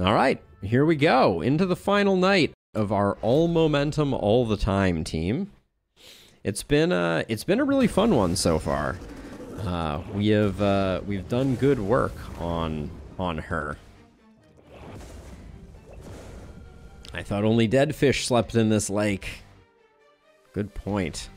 All right, here we go into the final night of our all momentum all the time team. It's been a really fun one so far. We've done good work on her. I thought only dead fish slept in this lake. Good point.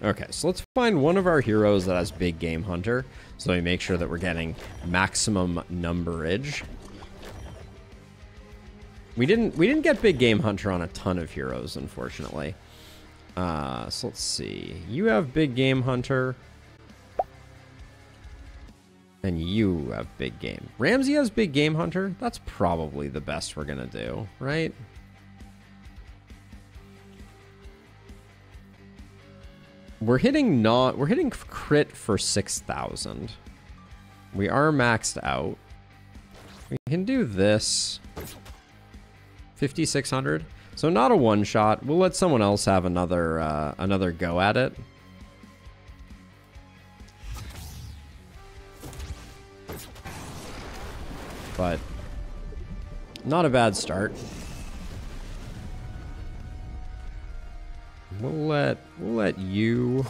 Okay, so let's find one of our heroes that has Big Game Hunter, so we make sure that we're getting maximum numberage. We didn't get Big Game Hunter on a ton of heroes, unfortunately. So let's see. You have Big Game Hunter, and you have Big Game. Ramsay has Big Game Hunter. That's probably the best we're gonna do, right? We're hitting crit for 6,000. We are maxed out. We can do this. 5,600. So not a one shot. We'll let someone else have another go at it. But not a bad start. We'll let you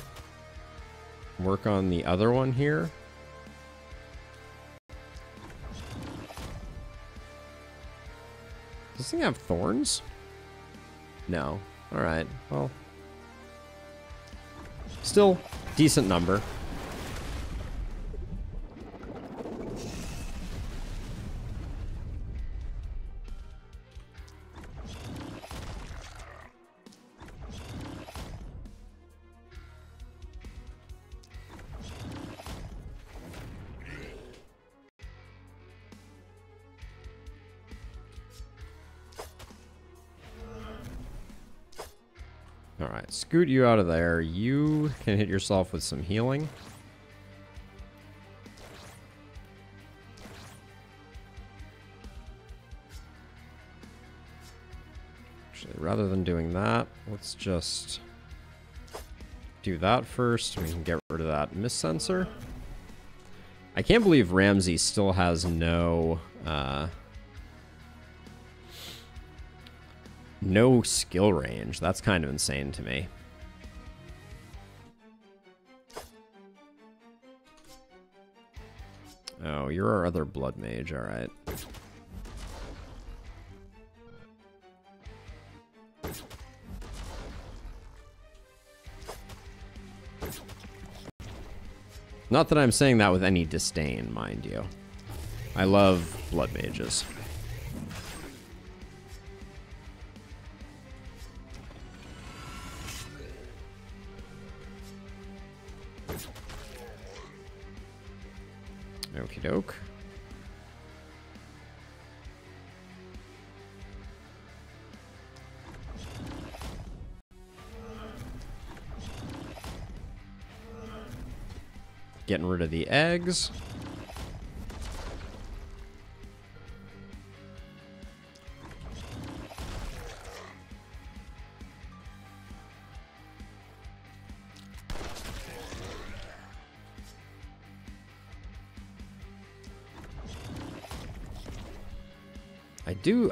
work on the other one here. Does this thing have thorns? No. All right. Well, still decent number. Scoot you out of there. You can hit yourself with some healing. Actually, rather than doing that, let's just do that first. We can get rid of that mist sensor. I can't believe Ramsay still has no skill range. That's kind of insane to me. Oh, you're our other blood mage, all right. Not that I'm saying that with any disdain, mind you. I love blood mages. Okie doke. Getting rid of the eggs.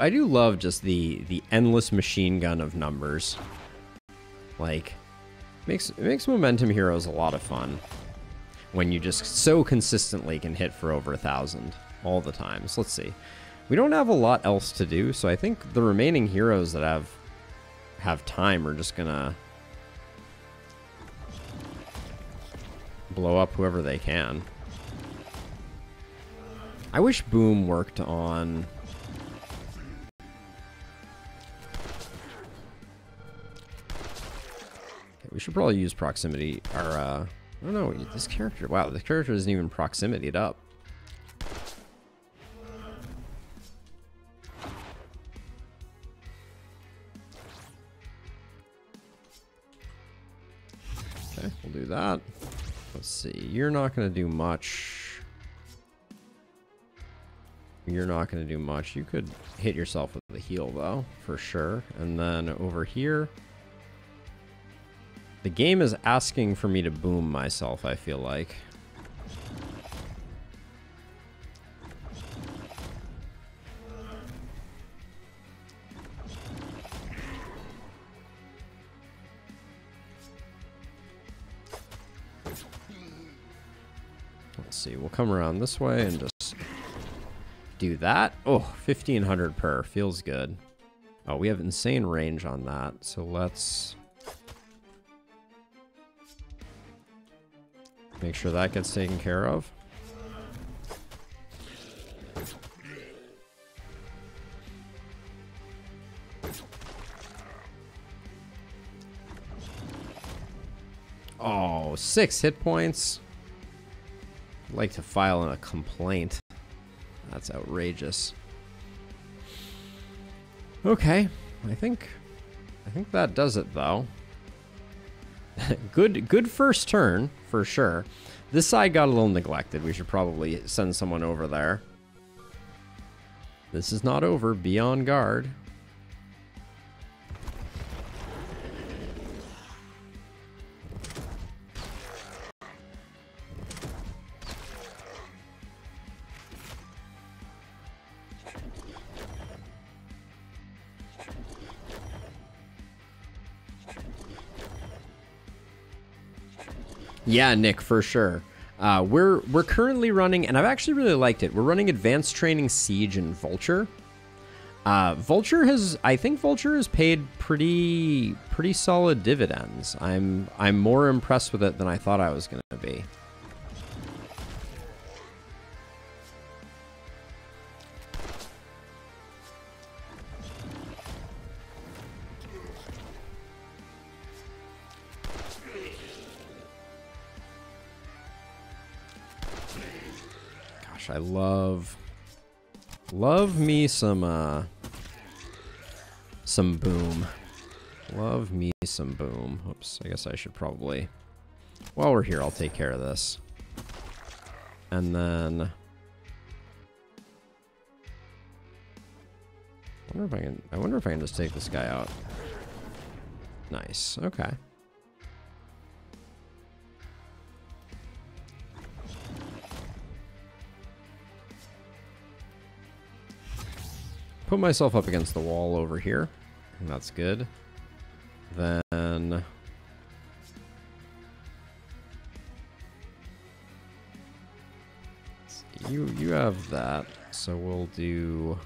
I do love just the endless machine gun of numbers. Like, it makes Momentum Heroes a lot of fun when you just so consistently can hit for over 1,000 all the time. So let's see. We don't have a lot else to do, so I think the remaining heroes that have time are just gonna blow up whoever they can. I wish Boom worked on We should probably use proximity, or, I don't know, this character, wow, the character isn't even proximitied up. Okay, we'll do that. Let's see, you're not gonna do much. You're not gonna do much. You could hit yourself with the heal though, for sure. And then over here, the game is asking for me to boom myself, I feel like. Let's see, we'll come around this way and just do that. Oh, 1500 per, feels good. Oh, we have insane range on that, so let's make sure that gets taken care of. Oh, 6 hit points. I'd like to file in a complaint. That's outrageous. Okay, I think that does it though. Good first turn for sure. This side got a little neglected. We should probably send someone over there. This is not over. Be on guard. Yeah, Nick, for sure. We're currently running, and I've actually really liked it. We're running Advanced Training, Siege, and Vulture. I think Vulture has paid pretty solid dividends. I'm more impressed with it than I thought I was gonna be. I love me some boom. Love me some boom. Oops, I guess I should probably, while we're here, I'll take care of this. And then, I wonder if I can just take this guy out. Nice, okay. Put myself up against the wall over here, and that's good. Then you have that, so we'll do.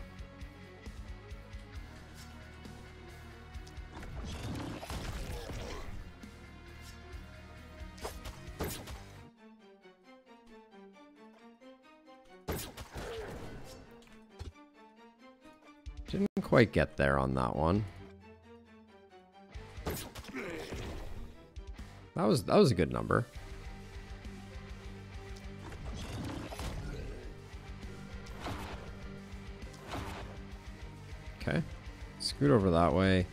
Quite get there on that one. That was a good number. Okay, scoot over that way.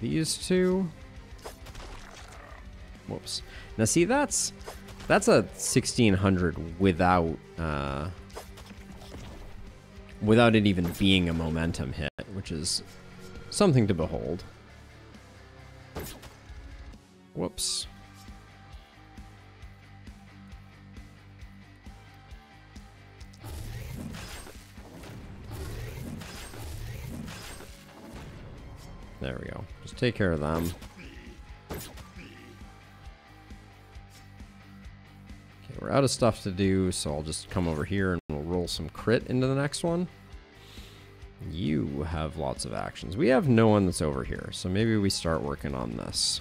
These two. Whoops. Now see, that's a 1600 without without it even being a momentum hit, which is something to behold. Whoops. There we go. Just take care of them. Okay, we're out of stuff to do, so I'll just come over here and we'll roll some crit into the next one. You have lots of actions. We have no one that's over here, so maybe we start working on this.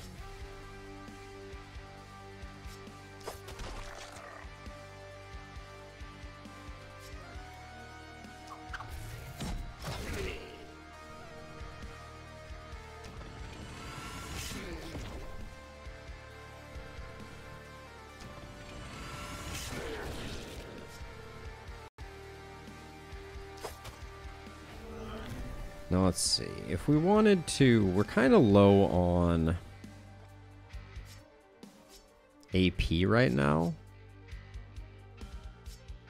Now let's see, if we wanted to, we're kind of low on AP right now.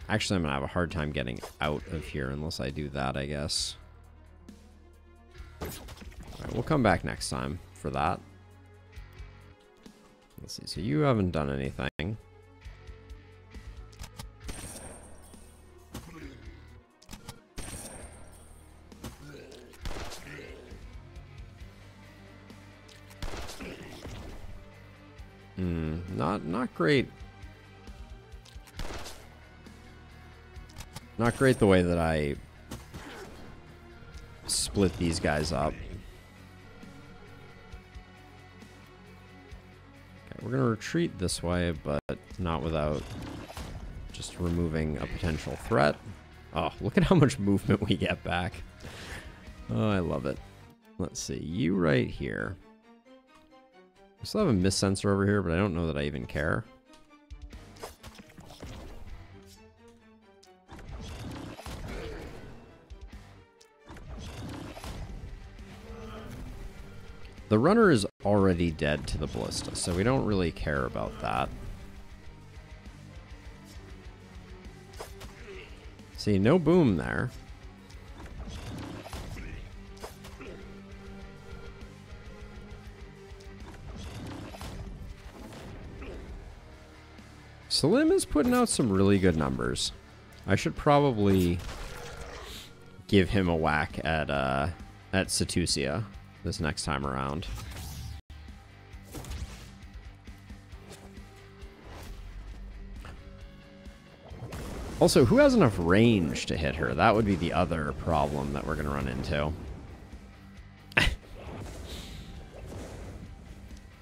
Actually, I'm gonna have a hard time getting out of here unless I do that, I guess. Alright, we'll come back next time for that. Let's see, so you haven't done anything. Not great. Not great the way that I split these guys up. Okay, we're gonna retreat this way, but not without just removing a potential threat. Oh, look at how much movement we get back. Oh, I love it. Let's see, you right here. I still have a mist sensor over here, but I don't know that I even care. The runner is already dead to the ballista, so we don't really care about that. See, no boom there. Salim is putting out some really good numbers. I should probably give him a whack at Satusia this next time around. Also, who has enough range to hit her? That would be the other problem that we're going to run into.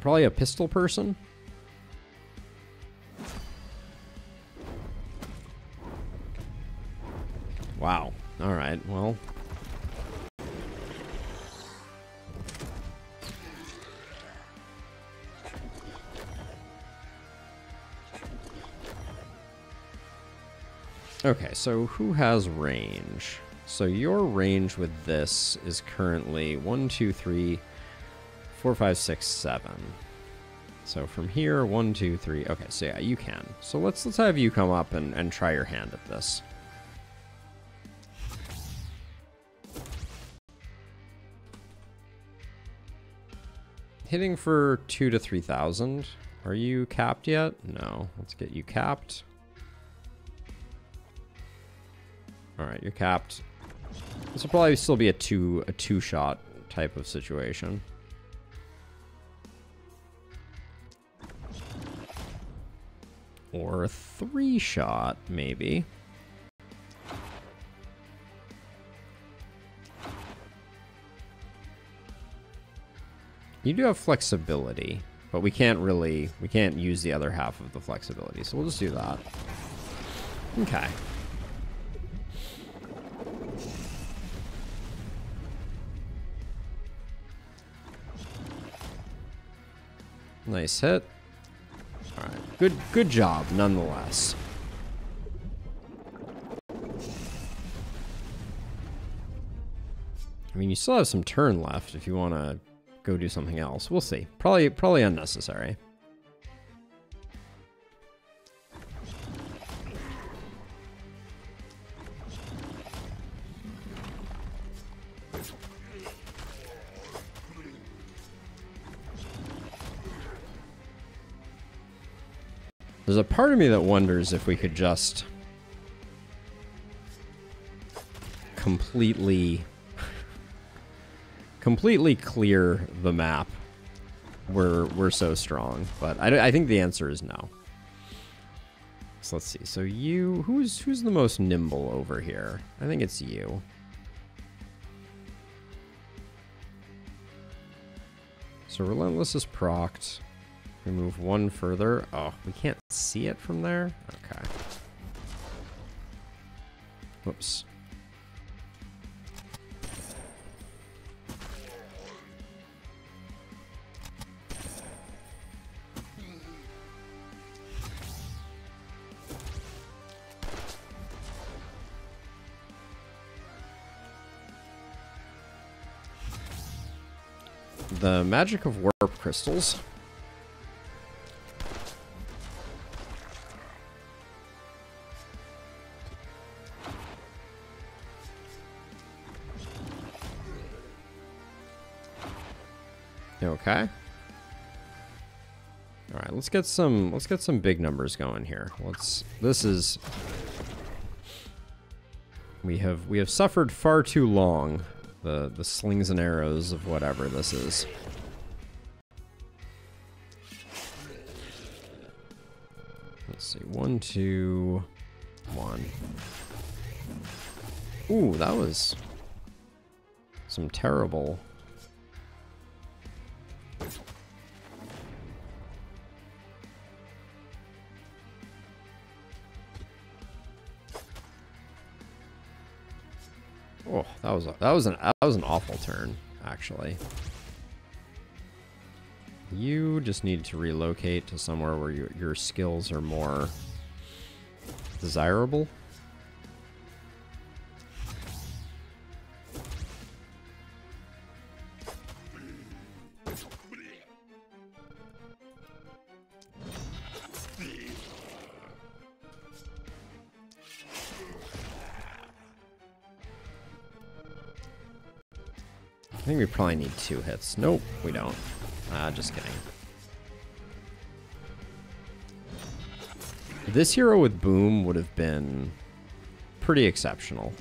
Probably a pistol person. Wow. All right. Well. Okay, so who has range? So your range with this is currently 1, 2, 3, 4, 5, 6, 7. So from here, 1, 2, 3. Okay, so yeah, you can. So let's have you come up and try your hand at this. Hitting for 2,000 to 3,000. Are you capped yet? No. Let's get you capped. All right, you're capped. This will probably still be a two shot type of situation. Or a 3-shot, maybe. You do have flexibility, but we can't use the other half of the flexibility, so we'll just do that. Okay. Nice hit. All right, good job, nonetheless. I mean, you still have some turn left if you want to go do something else. We'll see. Probably unnecessary. There's a part of me that wonders if we could just completely clear the map. We're so strong, but I think the answer is no. So let's see. So you, who's the most nimble over here? I think it's you. So Relentless is procced. We move one further. Oh, we can't see it from there? Okay. Whoops. The magic of warp crystals. You okay? All right, let's get some big numbers going here. We have suffered far too long the slings and arrows of whatever this is. Let's see, 1, 2, 1. Ooh, that was some terrible. Oh, that was an awful turn, actually. You just need to relocate to somewhere where your skills are more desirable. I think we probably need 2 hits. Nope, we don't. Just kidding. This hero with boom would have been pretty exceptional.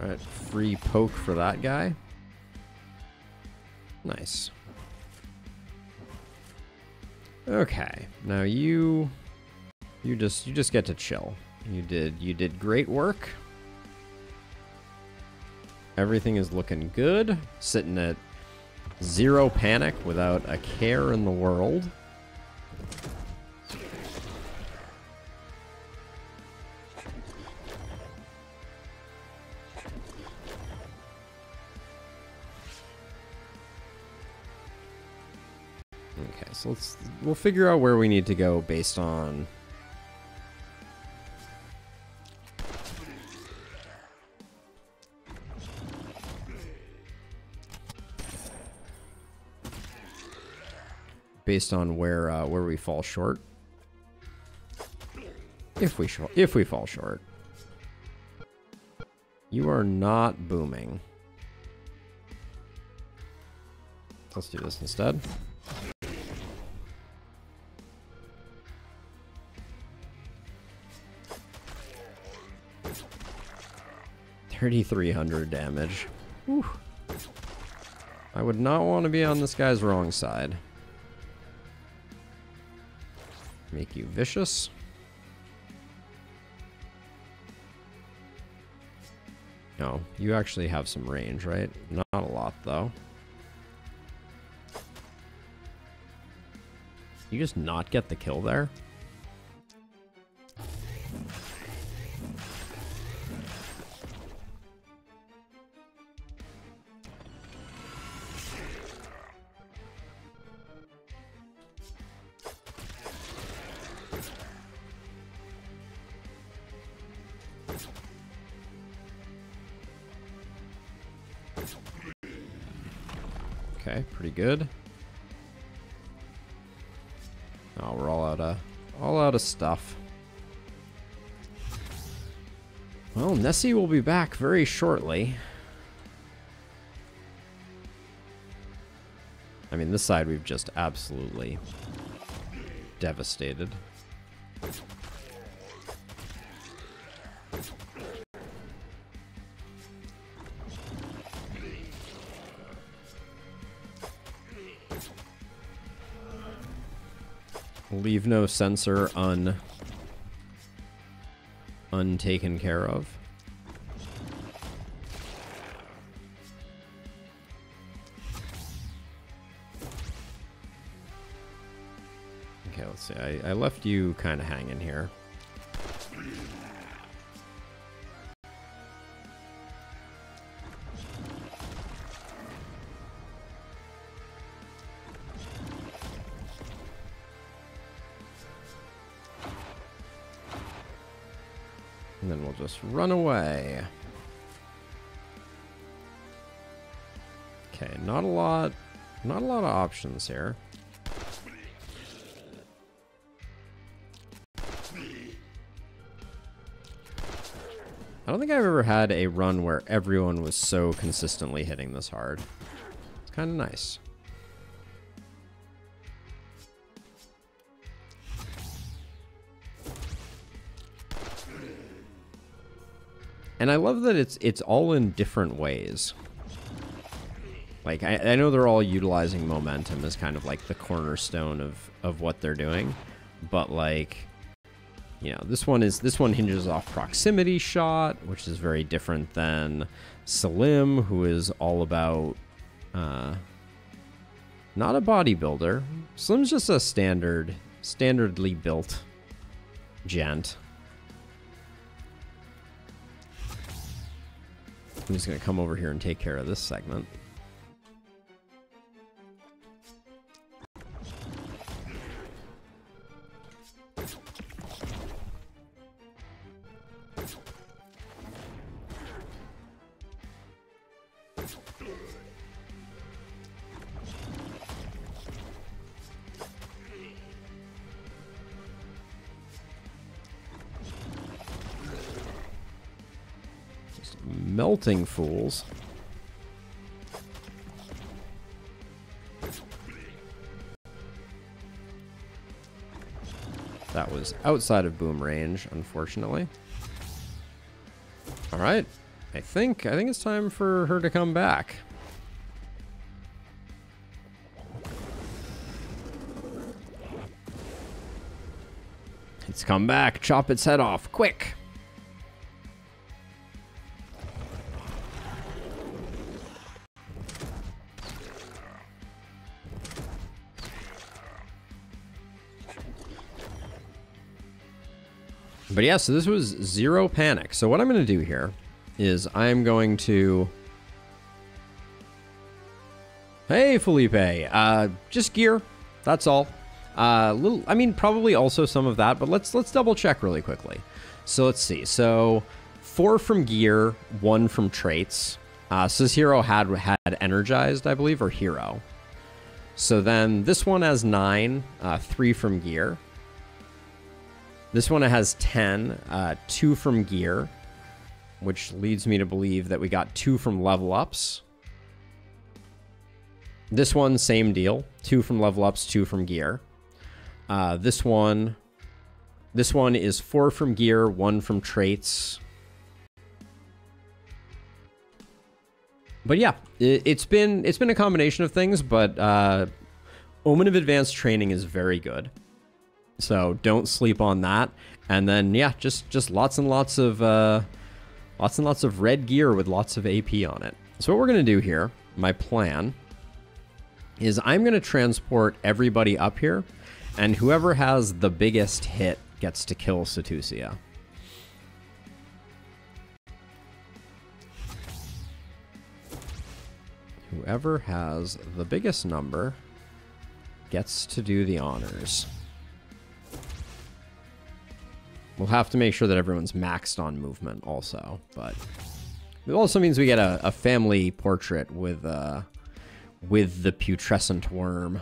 Alright, free poke for that guy. Nice. Okay, now you just get to chill. You did great work. Everything is looking good. Sitting at 0 panic without a care in the world. So we'll figure out where we need to go based on where we fall short. If we fall short. You are not booming. Let's do this instead. $3,300 damage. Whew. I would not want to be on this guy's wrong side. Make you vicious. No, you actually have some range, right? Not a lot, though. You just not get the kill there? Okay, pretty good. Oh, we're all out of stuff. Well, Nessie will be back very shortly. I mean, this side we've just absolutely devastated. Leave no sensor untaken care of. Okay, let's see. I left you kind of hanging here. And then we'll just run away. Okay, not a lot of options here. I don't think I've ever had a run where everyone was so consistently hitting this hard. It's kind of nice. And I love that it's all in different ways. Like, I know they're all utilizing momentum as kind of like the cornerstone of what they're doing, but like, you know, this one hinges off proximity shot, which is very different than Salim, who is all about not a bodybuilder. Salim's just a standardly built gent. I'm just gonna come over here and take care of this segment. Melting fools. That was outside of boom range, unfortunately. All right, I think it's time for her to come back. It's come back. Chop its head off, quick. But yeah, so this was zero panic. So what I'm going to do here is I'm going to... Hey, Felipe. Just gear. That's all. I mean, probably also some of that, but let's double check really quickly. So let's see. So 4 from gear, 1 from traits. So this hero had energized, I believe, or hero. So then this one has 9, 3 from gear. This one has 10, 2 from gear, which leads me to believe that we got 2 from level ups. This one, same deal, 2 from level ups, 2 from gear. This one is 4 from gear, 1 from traits. But yeah, it's been a combination of things, but Omen of Advanced Training is very good. So don't sleep on that. And then yeah, just lots and lots of red gear with lots of AP on it. So what we're gonna do here, my plan, is I'm gonna transport everybody up here, and whoever has the biggest hit gets to kill Satusia. Whoever has the biggest number gets to do the honors. We'll have to make sure that everyone's maxed on movement also, but it also means we get a family portrait with the putrescent worm.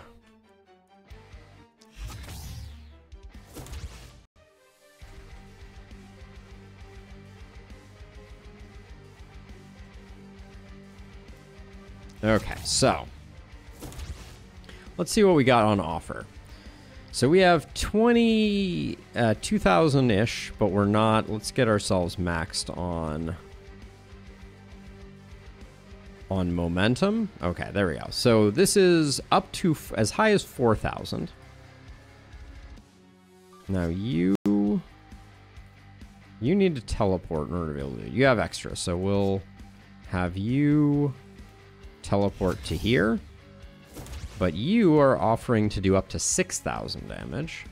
Okay, so let's see what we got on offer. So we have 2,000-ish, but we're not. Let's get ourselves maxed on momentum. Okay, there we go. So this is up to as high as 4,000. Now you need to teleport in order to be able to do it. You have extra, so we'll have you teleport to here. But you are offering to do up to 6,000 damage.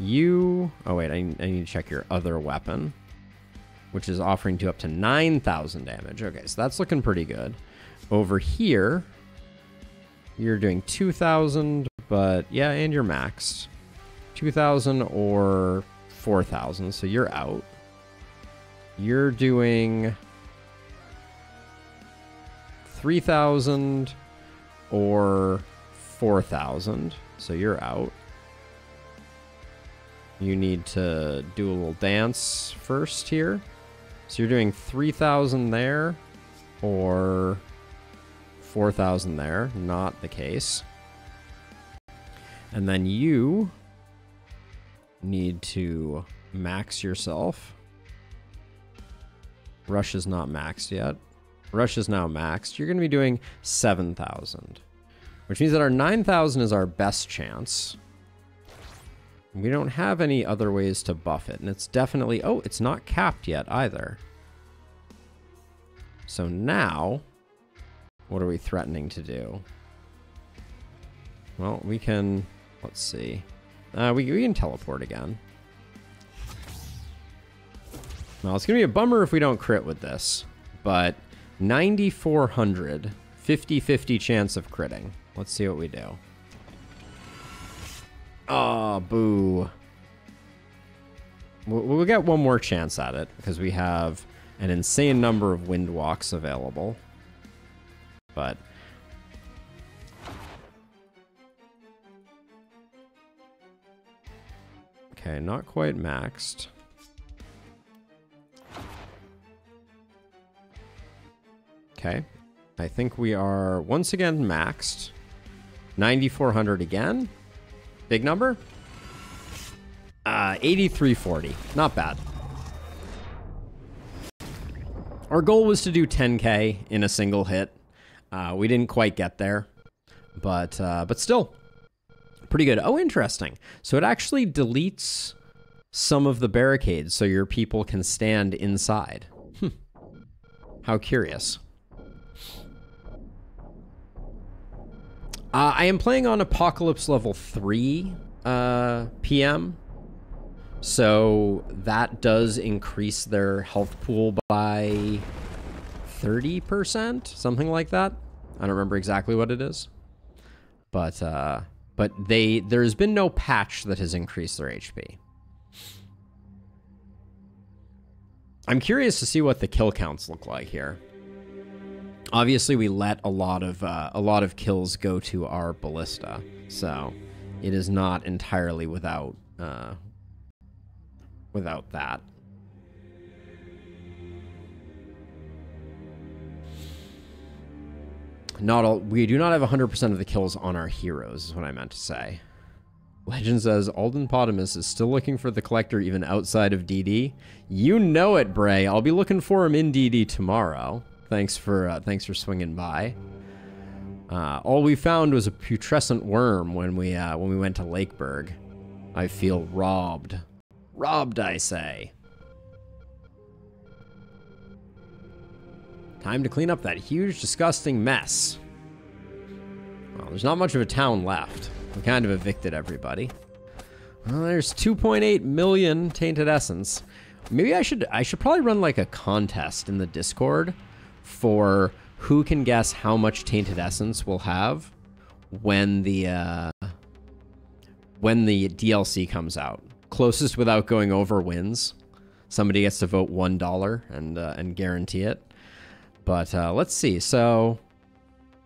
You... Oh, wait, I need to check your other weapon, which is offering to up to 9,000 damage. Okay, so that's looking pretty good. Over here, you're doing 2,000, but... Yeah, and you're maxed. 2,000 or 4,000, so you're out. You're doing 3,000 or 4,000, so you're out. You need to do a little dance first here. So you're doing 3,000 there or 4,000 there. Not the case. And then you need to max yourself. Rush is not maxed yet. Rush is now maxed. You're going to be doing 7,000, which means that our 9,000 is our best chance. We don't have any other ways to buff it, and it's definitely... Oh, it's not capped yet either. So now, what are we threatening to do? Well, we can... Let's see. We can teleport again. Now, it's going to be a bummer if we don't crit with this, but 9,400, 50-50 chance of critting. Let's see what we do. Oh, boo. We'll get one more chance at it because we have an insane number of Wind Walks available. But okay, not quite maxed. Okay, I think we are once again maxed. 9,400 again. Big number? 8340. Not bad. Our goal was to do 10K in a single hit. We didn't quite get there, but still, pretty good. Oh, interesting. So it actually deletes some of the barricades so your people can stand inside. Hmm. How curious. I am playing on Apocalypse Level 3 PM, so that does increase their health pool by 30%, something like that. I don't remember exactly what it is, but there's been no patch that has increased their HP. I'm curious to see what the kill counts look like here. Obviously, we let a lot of kills go to our ballista, so it is not entirely without without that. Not all. We do not have 100% of the kills on our heroes, is what I meant to say. Legend says Alden Potamus is still looking for the collector even outside of DD. You know it, Bray. I'll be looking for him in DD tomorrow. Thanks for swinging by. All we found was a putrescent worm when we went to Lakeburg. I feel robbed. Robbed, I say. Time to clean up that huge, disgusting mess. Well, there's not much of a town left. We kind of evicted everybody. Well, there's 2.8 million Tainted Essence. Maybe I should probably run like a contest in the Discord for who can guess how much Tainted Essence we'll have when the DLC comes out. Closest without going over wins. Somebody gets to vote $1 and guarantee it. But let's see. So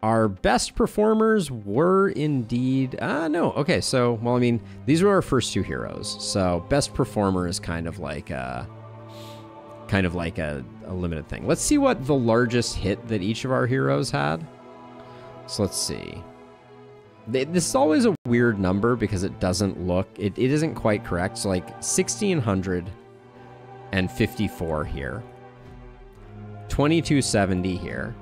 our best performers were indeed... no. Okay, so, well, I mean, these were our first two heroes. So best performer is kind of like a limited thing. Let's see what the largest hit that each of our heroes had. So let's see. This is always a weird number because it doesn't look... It isn't quite correct. So like 1,654 here. 2,270 here.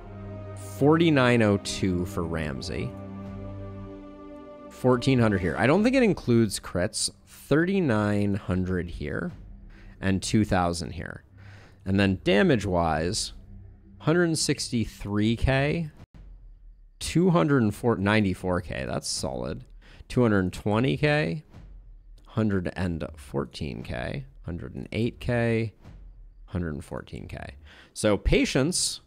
4,902 for Ramsay. 1,400 here. I don't think it includes crits. 3,900 here. And 2,000 here. And then damage-wise, 163k, 294k, that's solid, 220k, 114k, 108k, 114k. So Patience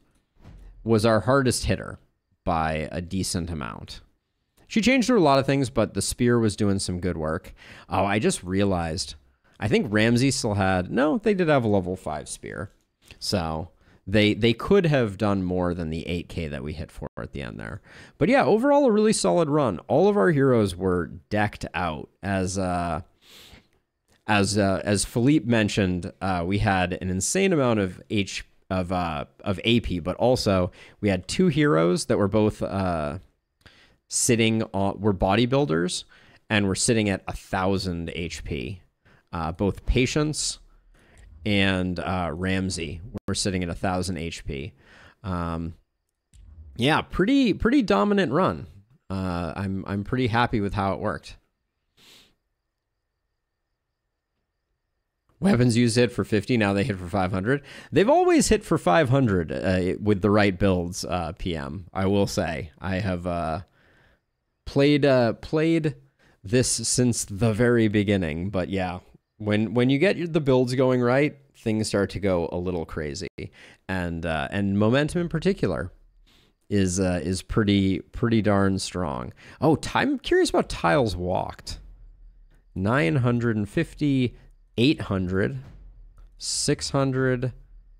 was our hardest hitter by a decent amount. She changed through a lot of things, but the spear was doing some good work. Oh, I just realized... I think Ramsay still had... No, they did have a level 5 spear. So they could have done more than the 8K that we hit for at the end there. But yeah, overall, a really solid run. All of our heroes were decked out. As Felipe mentioned, we had an insane amount of AP, but also we had two heroes that were both were bodybuilders and were sitting at 1,000 HP. Both Patience and Ramsay were sitting at 1,000 HP. Yeah, pretty dominant run. I'm pretty happy with how it worked. Weapons used hit for 50. Now they hit for 500. They've always hit for 500 with the right builds. PM, I will say, I have played this since the very beginning. But yeah, when you get the builds going right, things start to go a little crazy, and Momentum in particular is pretty darn strong. Oh, I'm curious about tiles walked. 950. 800, 600,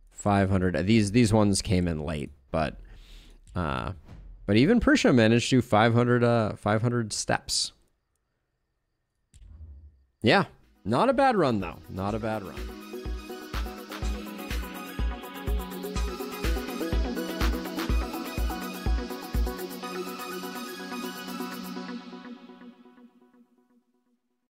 500. These ones came in late, but even Prisha managed to do 500 steps. Yeah, not a bad run though. Not a bad run.